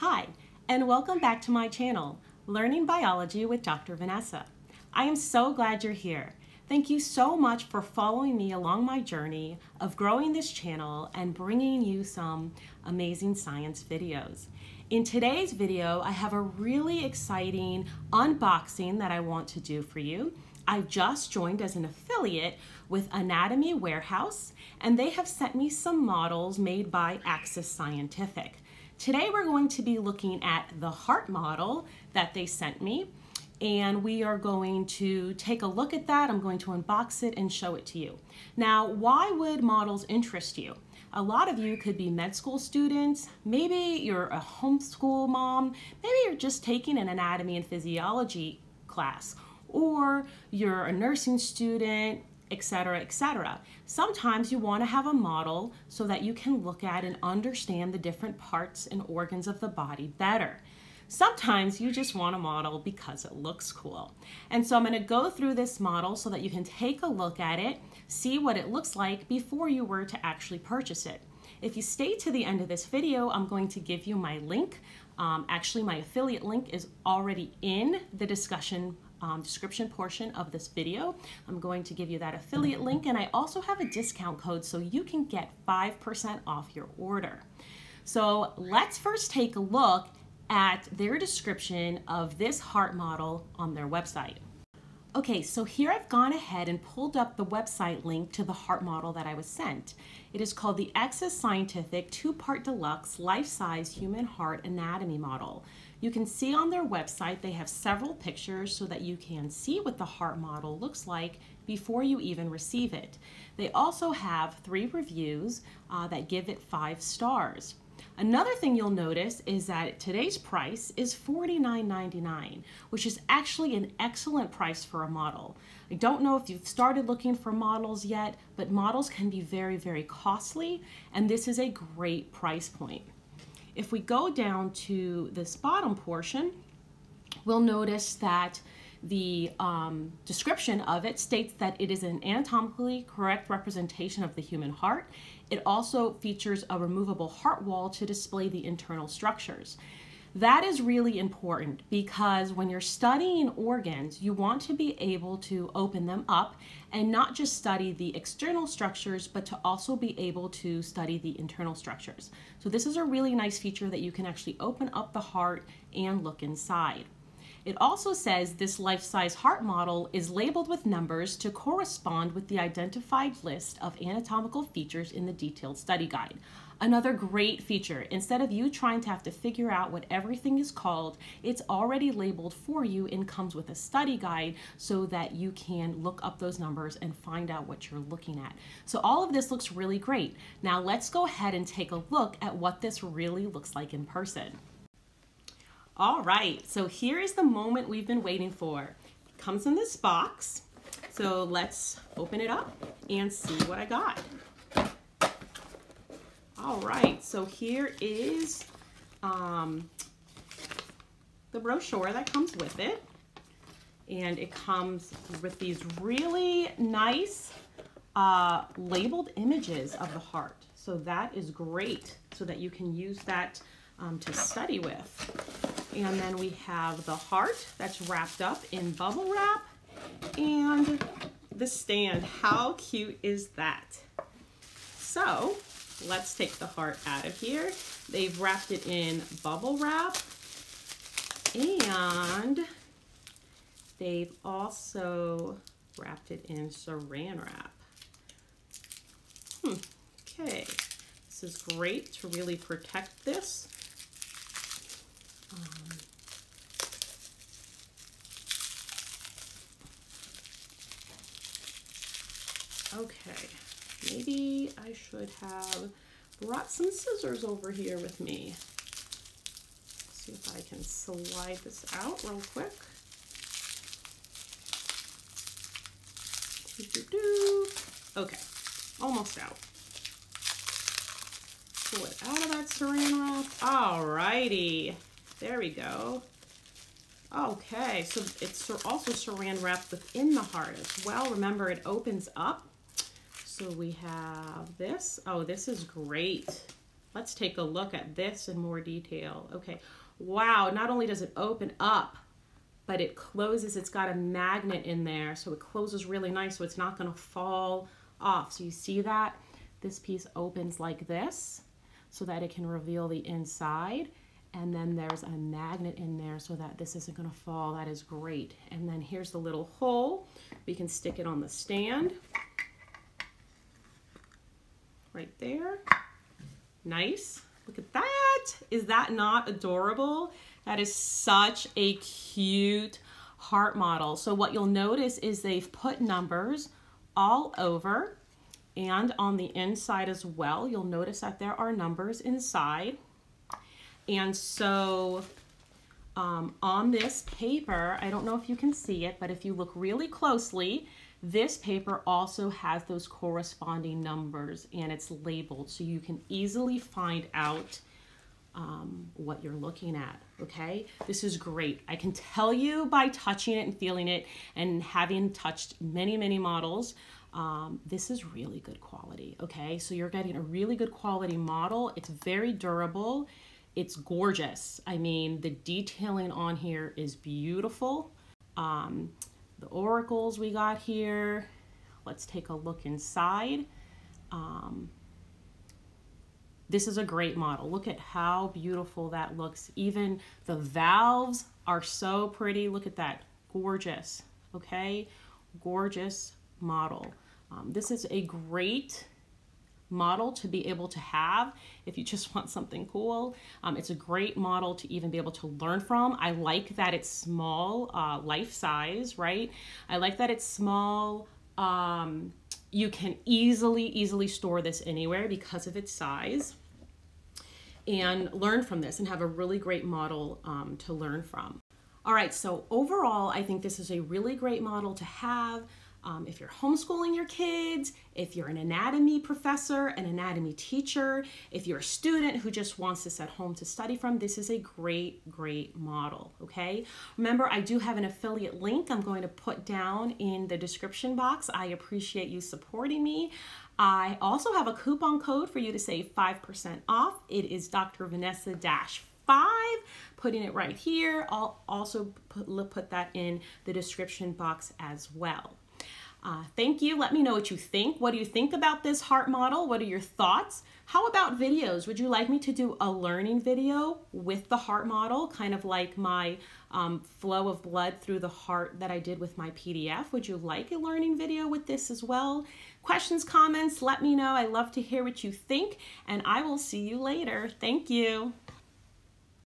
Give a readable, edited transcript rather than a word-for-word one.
Hi, and welcome back to my channel, Learning Biology with Dr. Vanessa. I am so glad you're here. Thank you so much for following me along my journey of growing this channel and bringing you some amazing science videos. In today's video, I have a really exciting unboxing that I want to do for you. I just joined as an affiliate with Anatomy Warehouse, and they have sent me some models made by Axis Scientific. Today we're going to be looking at the heart model that they sent me, and we are going to take a look at that. I'm going to unbox it and show it to you. Now, why would models interest you? A lot of you could be med school students, maybe you're a homeschool mom, maybe you're just taking an anatomy and physiology class, or you're a nursing student, etc., etc. Sometimes you want to have a model so that you can look at and understand the different parts and organs of the body better. Sometimes you just want a model because it looks cool. And so I'm going to go through this model so that you can take a look at it, see what it looks like before you were to actually purchase it. If you stay to the end of this video, I'm going to give you my link. Actually, my affiliate link is already in the discussion description portion of this video. I'm going to give you that affiliate link, and I also have a discount code so you can get 5% off your order. So let's first take a look at their description of this heart model on their website. Okay, so here I've gone ahead and pulled up the website link to the heart model that I was sent. It is called the Axis Scientific Two-Part Deluxe Life-Size Human Heart Anatomy Model. You can see on their website they have several pictures so that you can see what the heart model looks like before you even receive it. They also have 3 reviews that give it 5 stars. Another thing you'll notice is that today's price is $49.99, which is actually an excellent price for a model. I don't know if you've started looking for models yet, but models can be very, very costly, and this is a great price point. If we go down to this bottom portion, we'll notice that the description of it states that it is an anatomically correct representation of the human heart. It also features a removable heart wall to display the internal structures. That is really important because when you're studying organs, you want to be able to open them up and not just study the external structures, but to also be able to study the internal structures. So this is a really nice feature that you can actually open up the heart and look inside. It also says this life-size heart model is labeled with numbers to correspond with the identified list of anatomical features in the detailed study guide. Another great feature, instead of you trying to have to figure out what everything is called, it's already labeled for you and comes with a study guide so that you can look up those numbers and find out what you're looking at. So all of this looks really great. Now let's go ahead and take a look at what this really looks like in person. All right, so here is the moment we've been waiting for. It comes in this box, so let's open it up and see what I got. All right, so here is the brochure that comes with it, and it comes with these really nice labeled images of the heart. So that is great, so that you can use that to study with. And then we have the heart that's wrapped up in bubble wrap and the stand. How cute is that? So let's take the heart out of here. They've wrapped it in bubble wrap, and they've also wrapped it in saran wrap. Okay, this is great to really protect this. Okay, maybe I should have brought some scissors over here with me. Let's see if I can slide this out real quick. Okay, almost out. Pull it out of that saran wrap. All righty. There we go. Okay, so it's also saran wrapped within the heart as well. Remember, it opens up. So we have this. Oh, this is great. Let's take a look at this in more detail. Okay, wow, not only does it open up, but it closes. It's got a magnet in there, so it closes really nice, so it's not gonna fall off. So you see that? This piece opens like this so that it can reveal the inside. And then there's a magnet in there so that this isn't gonna fall. That is great. And then here's the little hole. We can stick it on the stand. Right there. Nice. Look at that. Is that not adorable? That is such a cute heart model. So what you'll notice is they've put numbers all over and on the inside as well. You'll notice that there are numbers inside. And so on this paper, I don't know if you can see it, but if you look really closely, this paper also has those corresponding numbers and it's labeled so you can easily find out what you're looking at, okay? This is great. I can tell you by touching it and feeling it and having touched many, many models, this is really good quality, okay? So you're getting a really good quality model. It's very durable. It's gorgeous. I mean, the detailing on here is beautiful. The oracles we got here. Let's take a look inside. This is a great model. Look at how beautiful that looks. Even the valves are so pretty. Look at that. Gorgeous. Okay. Gorgeous model. This is a great model to be able to have if you just want something cool. It's a great model to even be able to learn from. I like that it's small, life size, right? I like that it's small. You can easily store this anywhere because of its size and learn from this and have a really great model to learn from. All right, so overall, I think this is a really great model to have. If you're homeschooling your kids, if you're an anatomy professor, an anatomy teacher, if you're a student who just wants this at home to study from, this is a great, great model, okay? Remember, I do have an affiliate link I'm going to put down in the description box. I appreciate you supporting me. I also have a coupon code for you to save 5% off. It is Dr. Vanessa-5. Putting it right here. I'll also put that in the description box as well. Thank you. Let me know what you think. What do you think about this heart model? What are your thoughts? How about videos? Would you like me to do a learning video with the heart model, kind of like my flow of blood through the heart that I did with my PDF? Would you like a learning video with this as well? Questions, comments, let me know. I love to hear what you think, and I will see you later. Thank you.